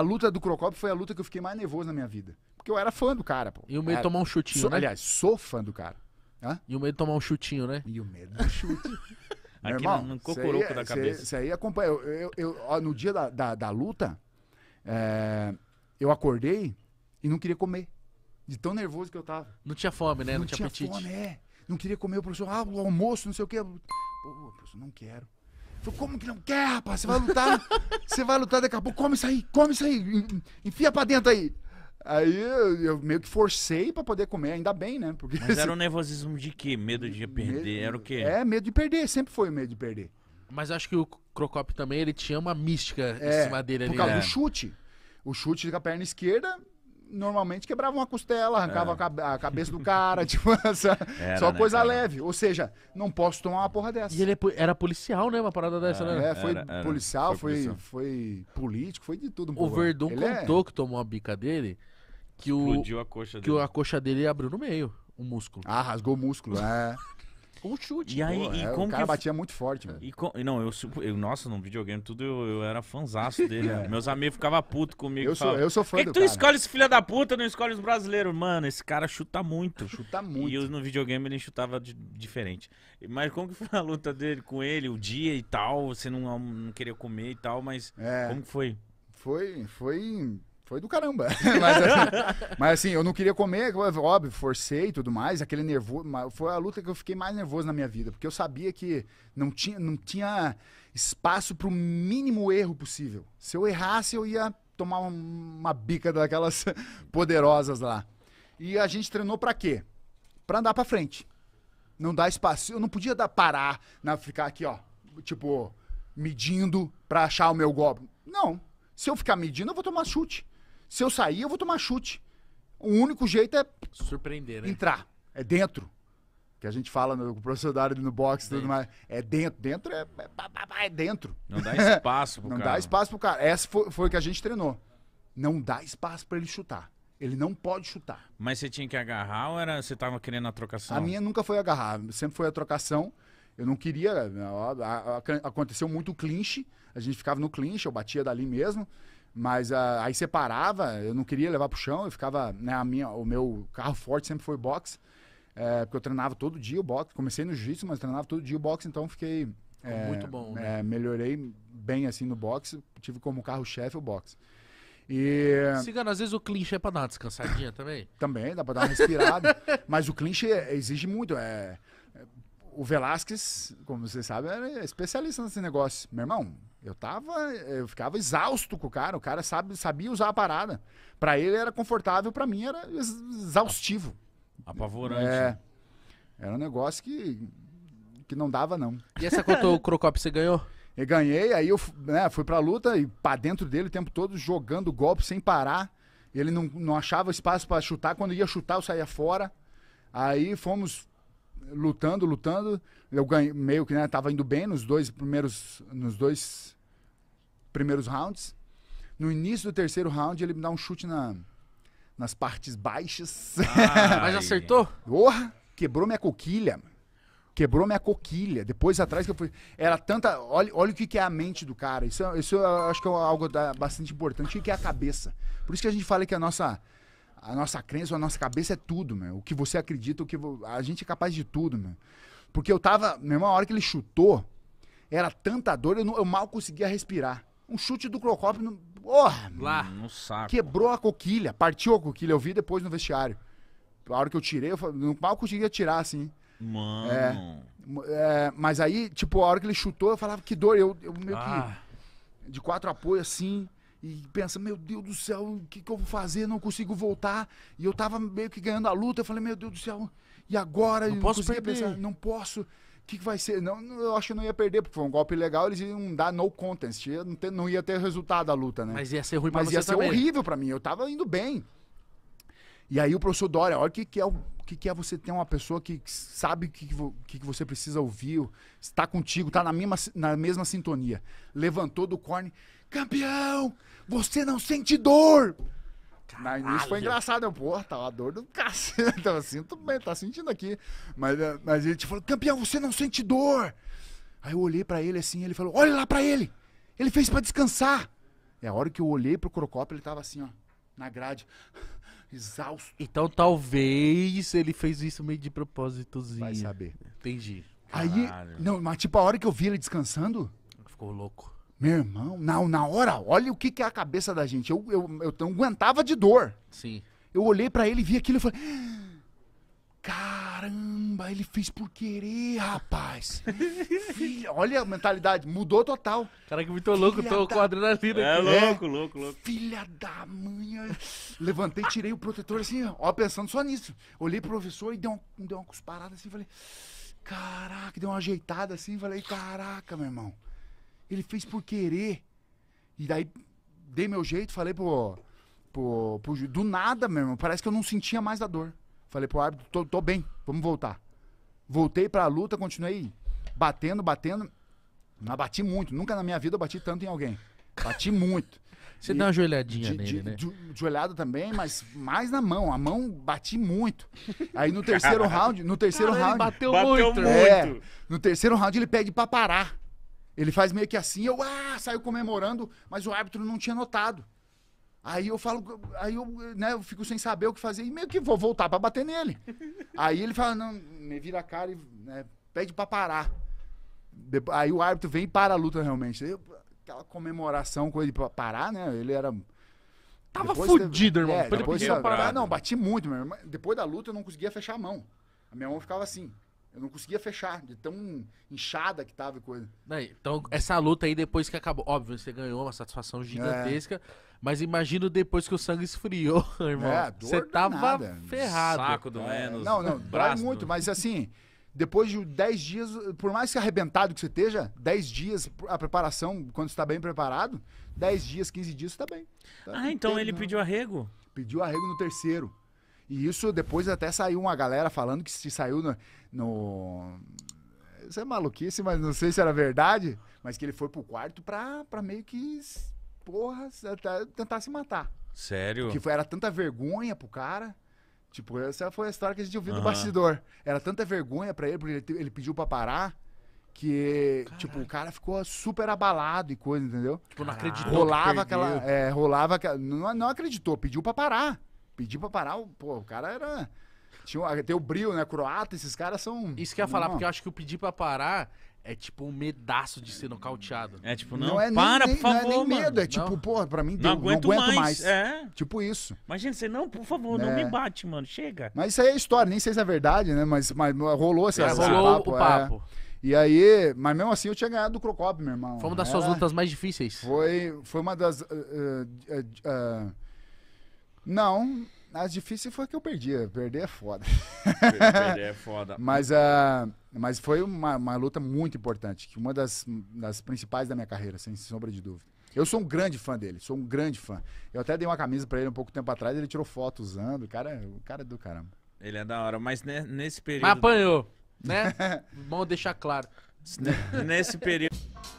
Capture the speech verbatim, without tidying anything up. A luta do Crocópio foi a luta que eu fiquei mais nervoso na minha vida. Porque eu era fã do cara, pô. E o medo de tomar um chutinho, sou, né? Aliás, sou fã do cara. Hã? E o medo de tomar um chutinho, né? E o medo do chute. Meu aqui irmão, no cocoroco da cabeça. Isso aí acompanha. Eu, eu, eu, ó, no dia da, da, da luta, é, eu acordei e não queria comer. De tão nervoso que eu tava. Não tinha fome, né? Não, não tinha apetite. Fome, é. Não queria comer. O professor, ah, o almoço, não sei o quê. Pô, professor, não quero. Eu falei, como que não quer, rapaz? Você vai lutar. Você vai lutar daqui a pouco. Come isso aí, come isso aí. Enfia pra dentro aí. Aí eu, eu meio que forcei pra poder comer, ainda bem, né? Porque, mas assim, era um nervosismo de quê? Medo de perder? Medo, era o quê? É, medo de perder, sempre foi o medo de perder. Mas acho que o Crocópio também, ele tinha uma mística é, em cima dele ali. Por causa é. do chute. O chute com a perna esquerda, normalmente quebrava uma costela, arrancava é. a cabeça do cara, tipo, essa, era, só coisa né, leve. Ou seja, não posso tomar uma porra dessa. E ele era policial, né? Uma parada dessa, ah, né? É, foi era, era. policial, foi, foi, foi político, foi de tudo. Um o Verdun contou é... que tomou uma bica dele. Que o, explodiu a coxa dele. Que a coxa dele abriu no meio, o músculo. Ah, rasgou o músculo, é. Com um chute. E aí, pô, e é, como o cara que... batia muito forte, velho. E com... Não, eu, eu... Nossa, no videogame tudo eu, eu era fanzaço dele. é. Meus amigos ficavam putos comigo. Eu sou, eu sou fã do cara. Por que tu escolhe esse filho da puta, não escolhe os brasileiros? Mano, esse cara chuta muito. Chuta muito. E eu, no videogame ele chutava de, diferente. Mas como que foi a luta dele com ele, o dia e tal? Você não, não queria comer e tal, mas é. como que foi? Foi... Foi... Foi do caramba. mas, assim, mas assim, eu não queria comer, óbvio, forcei e tudo mais, aquele nervoso. Foi a luta que eu fiquei mais nervoso na minha vida, porque eu sabia que não tinha, não tinha espaço para o mínimo erro possível. Se eu errasse, eu ia tomar uma bica daquelas poderosas lá. E a gente treinou para quê? Para andar para frente. Não dar espaço. Eu não podia dar parar, na, ficar aqui, ó, tipo, medindo para achar o meu golpe. Não. Se eu ficar medindo, eu vou tomar chute. Se eu sair, eu vou tomar chute. O único jeito é... surpreender, né? Entrar. É dentro. Que a gente fala no professor Dário no boxe e tudo mais. É dentro. Dentro é... é dentro. Não dá espaço pro cara. Não dá espaço pro cara. Essa foi, foi o que a gente treinou. Não dá espaço pra ele chutar. Ele não pode chutar. Mas você tinha que agarrar ou era... você tava querendo a trocação? A minha nunca foi agarrar. Sempre foi a trocação. Eu não queria... Aconteceu muito o clinch. A gente ficava no clinch. Eu batia dali mesmo. Mas uh, aí separava, eu não queria levar pro chão, eu ficava, né, a minha, o meu carro forte sempre foi boxe, é, porque eu treinava todo dia o boxe, comecei no jiu-jitsu, mas treinava todo dia o boxe, então fiquei... É, muito bom, né? É, melhorei bem assim no boxe, tive como carro-chefe o boxe. E... Cigano, às vezes o clinch é pra dar uma descansadinha também? Também, dá pra dar uma respirada, mas o clinch é, exige muito, é... O Velasquez, como vocês sabem, era especialista nesse negócio. Meu irmão, eu tava, eu ficava exausto com o cara. O cara sabe, sabia usar a parada. Pra ele era confortável, pra mim era exaustivo. Apavorante. É, era um negócio que, que não dava, não. E essa conta o Crocópio você ganhou? Eu ganhei, aí eu né, fui pra luta e pra dentro dele o tempo todo jogando golpe sem parar. Ele não, não achava espaço pra chutar. Quando ia chutar, eu saía fora. Aí fomos... lutando, lutando, eu ganhei, meio que né, tava indo bem nos dois primeiros nos dois primeiros rounds. No início do terceiro round ele me dá um chute na, nas partes baixas. Mas acertou? Porra, quebrou minha coquilha. Quebrou minha coquilha. Depois atrás que eu fui, era tanta, olha, olha o que que é a mente do cara. Isso, isso eu acho que é algo da, bastante importante, o que é a cabeça. Por isso que a gente fala que a nossa A nossa crença, a nossa cabeça é tudo, meu. O que você acredita, o que vo... a gente é capaz de tudo, meu. Porque eu tava, meu irmão, a hora que ele chutou, era tanta dor, eu, não, eu mal conseguia respirar. Um chute do Crocópio, no... porra, lá, no saco. Quebrou a coquilha, partiu a coquilha, eu vi depois no vestiário. A hora que eu tirei, eu mal conseguia tirar, assim. Mano. É, é, mas aí, tipo, a hora que ele chutou, eu falava que dor, eu, eu meio ah. que de quatro apoios, assim... E pensa, meu Deus do céu, o que que eu vou fazer? Não consigo voltar. E eu tava meio que ganhando a luta. Eu falei, meu Deus do céu, e agora? Não eu posso não pensar, não posso. O que que vai ser? Não, eu acho que não ia perder, porque foi um golpe legal. Eles iam dar no contest. Não, ter, não ia ter resultado a luta, né? Mas ia ser ruim pra Mas você ia ser também. horrível pra mim. Eu tava indo bem. E aí o professor Dória, olha o que que é, o que que é você ter uma pessoa que sabe o que que, vo, que que você precisa ouvir. Está contigo, tá na mesma, na mesma sintonia. Levantou do corner. Campeão, você não sente dor. Na início foi engraçado, eu, porra, tava a dor do cacete, eu sinto bem, tá sentindo aqui. Mas, mas ele te falou, campeão, você não sente dor. Aí eu olhei pra ele assim, ele falou, olha lá pra ele, ele fez pra descansar. E a hora que eu olhei pro Crocópio, ele tava assim, ó, na grade, exausto. Então talvez ele fez isso meio de propósitozinho. Vai saber. Entendi. Aí, caralho. Não, mas tipo, a hora que eu vi ele descansando... Ficou louco. Meu irmão, na, na hora, olha o que que é a cabeça da gente. Eu, eu, eu, eu aguentava de dor. Sim. Eu olhei pra ele, vi aquilo e falei... Caramba, ele fez por querer, rapaz. Filha, olha a mentalidade, mudou total. Caraca, muito louco, tô com adrenalina. É, louco, louco, louco. Filha da mãe. Levantei, tirei o protetor assim, ó, pensando só nisso. Olhei pro professor e deu uma, deu uma cusparada assim, falei... Caraca, deu uma ajeitada assim, falei... Caraca, meu irmão. Ele fez por querer. E daí, dei meu jeito, falei pro... pro, pro do nada, meu irmão, parece que eu não sentia mais a dor. Falei pro árbitro, tô, tô bem, vamos voltar. Voltei pra luta, continuei batendo, batendo. Mas bati muito, nunca na minha vida eu bati tanto em alguém. Bati muito. Você e, deu uma joelhadinha de, nele, de, né? De, joelhada também, mas mais na mão. A mão bati muito. Aí no terceiro round, no terceiro Caramba, round... Bateu, bateu muito. muito. É, no terceiro round ele pede pra parar. Ele faz meio que assim, eu ah, saio comemorando, mas o árbitro não tinha notado. Aí eu falo, aí eu, né, eu fico sem saber o que fazer e meio que vou voltar pra bater nele. Aí ele fala, não, me vira a cara e né, pede pra parar. Aí o árbitro vem e para a luta realmente. Eu, aquela comemoração com ele pra parar, né, ele era... Tava fudido, irmão. É, depois de parar, não, bati muito, meu irmão. Depois da luta eu não conseguia fechar a mão. A minha mão ficava assim. Eu não conseguia fechar, de tão inchada que tava e coisa. Aí, então, essa luta aí, depois que acabou... Óbvio, você ganhou uma satisfação gigantesca, é. Mas imagino depois que o sangue esfriou, irmão. É, dor você tava nada. Ferrado. Saco do é. Menos. Não, não, dói muito, mas assim, depois de dez dias, por mais que arrebentado que você esteja, dez dias, a preparação, quando você tá bem preparado, dez dias, quinze dias, você tá bem. Tá ah, bem então inteiro, ele não. pediu arrego? Pediu arrego no terceiro. E isso depois até saiu uma galera falando que se saiu no, no... Isso é maluquice, mas não sei se era verdade. Mas que ele foi pro quarto pra, pra meio que... Porra, tentar se matar. Sério? Que foi, era tanta vergonha pro cara. Tipo, essa foi a história que a gente ouviu uhum. do bastidor. Era tanta vergonha pra ele, porque ele, ele pediu pra parar. Que, Caraca. Tipo, o cara ficou super abalado e coisa, entendeu? Tipo, não acreditou. Rolava aquela... É, rolava aquela... Não, não acreditou, pediu pra parar. Pedir pra parar, pô, o cara era... Tinha, tem o brio, né? Croata, esses caras são... Isso que eu ia falar, não. porque eu acho que o pedir pra parar é tipo um medaço de ser nocauteado. É tipo, não, não é para, nem, por favor, não é nem medo, mano. É tipo, não. pô, pra mim, não, deu, aguento não aguento mais. mais. É. Tipo isso. Imagina, você não, por favor, é. não me bate, mano, chega. Mas isso aí é história, nem sei se é verdade, né? Mas, mas rolou esse é, papo. O papo. É. E aí, mas mesmo assim eu tinha ganhado do Crocópio, meu irmão. Foi uma das Ela... suas lutas mais difíceis. Foi, foi uma das... Uh, uh, uh, uh, Não, as difíceis foi que eu perdi. Perder é foda. Perder é foda. mas, uh, mas foi uma, uma luta muito importante, que uma das, das principais da minha carreira, sem sombra de dúvida. Eu sou um grande fã dele, sou um grande fã. Eu até dei uma camisa pra ele um pouco tempo atrás, ele tirou foto usando, o cara, o cara é do caramba. Ele é da hora, mas ne, nesse período... Mas apanhou, né? Bom deixar claro. Nesse período...